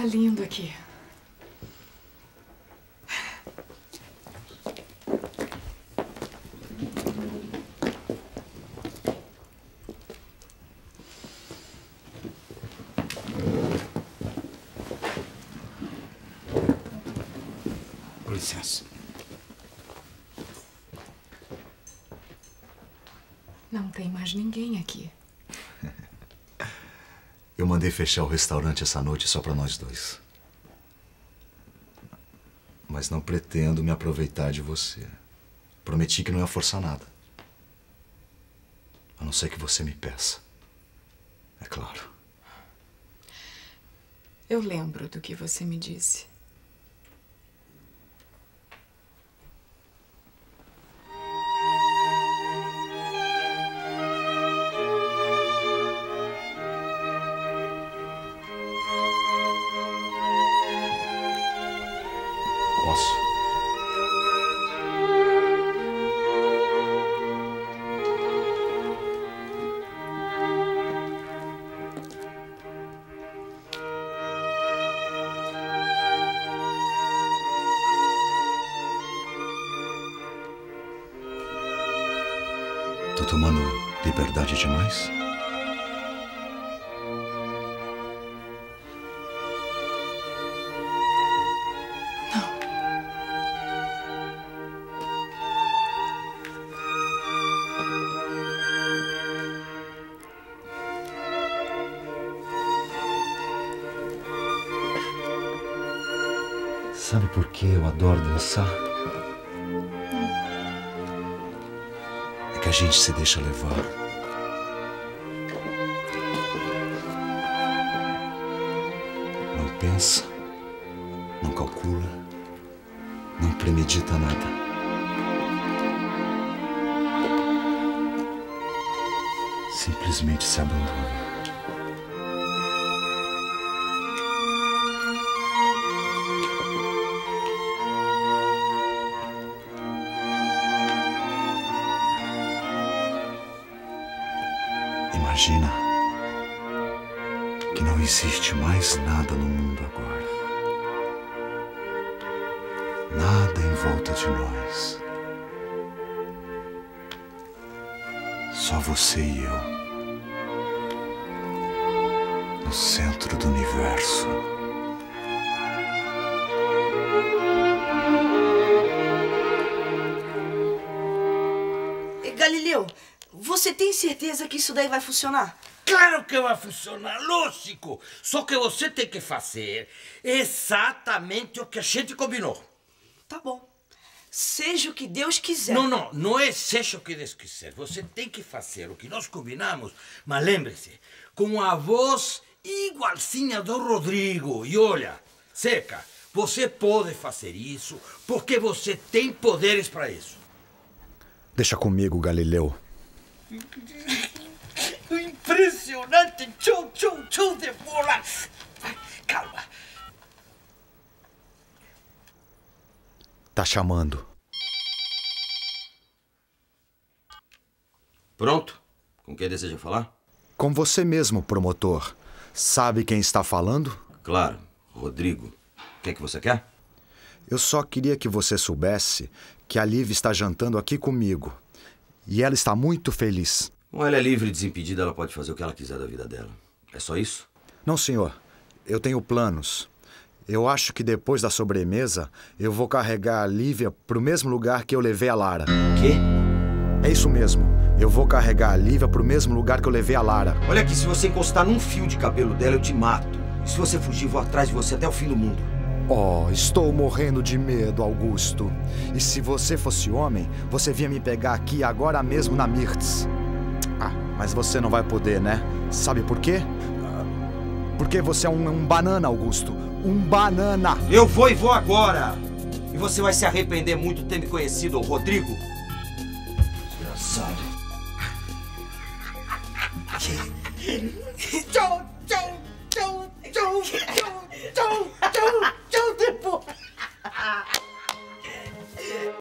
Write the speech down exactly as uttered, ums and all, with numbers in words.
Tá lindo aqui. Com licença. Não tem mais ninguém aqui. Eu mandei fechar o restaurante essa noite só pra nós dois. Mas não pretendo me aproveitar de você. Prometi que não ia forçar nada. A não ser que você me peça. É claro. Eu lembro do que você me disse. Tô tomando liberdade demais? Não. Sabe por que eu adoro dançar? A gente se deixa levar. Não pensa, não calcula, não premedita nada. Simplesmente se abandona. Imagina que não existe mais nada no mundo agora. Nada em volta de nós. Só você e eu. No centro do universo. Galileu, você tem certeza que isso daí vai funcionar? Claro que vai funcionar, lógico! Só que você tem que fazer exatamente o que a gente combinou. Tá bom. Seja o que Deus quiser. Não, não, não é seja o que Deus quiser. Você tem que fazer o que nós combinamos, mas lembre-se, com a voz igualzinha do Rodrigo. E olha, Zeca, você pode fazer isso porque você tem poderes para isso. Deixa comigo, Galileu. Impressionante! Show, show, show de bola! Calma! Tá chamando. Pronto? Com quem deseja falar? Com você mesmo, promotor. Sabe quem está falando? Claro, Rodrigo. O que é que você quer? Eu só queria que você soubesse que a Liv está jantando aqui comigo. E ela está muito feliz. Bom, ela é livre e desimpedida, ela pode fazer o que ela quiser da vida dela. É só isso? Não, senhor. Eu tenho planos. Eu acho que depois da sobremesa, eu vou carregar a Lívia pro mesmo lugar que eu levei a Lara. O quê? É isso mesmo. Eu vou carregar a Lívia pro mesmo lugar que eu levei a Lara. Olha aqui, se você encostar num fio de cabelo dela, eu te mato. E se você fugir, vou atrás de você até o fim do mundo. Oh, estou morrendo de medo, Augusto. E se você fosse homem, você vinha me pegar aqui agora mesmo na Mirtz. Ah, mas você não vai poder, né? Sabe por quê? Porque você é um, um banana, Augusto. Um banana! Eu vou e vou agora! E você vai se arrepender muito de ter me conhecido, Rodrigo. Desgraçado. Tchau, tchau, tchau, tchau, tchau, tchau.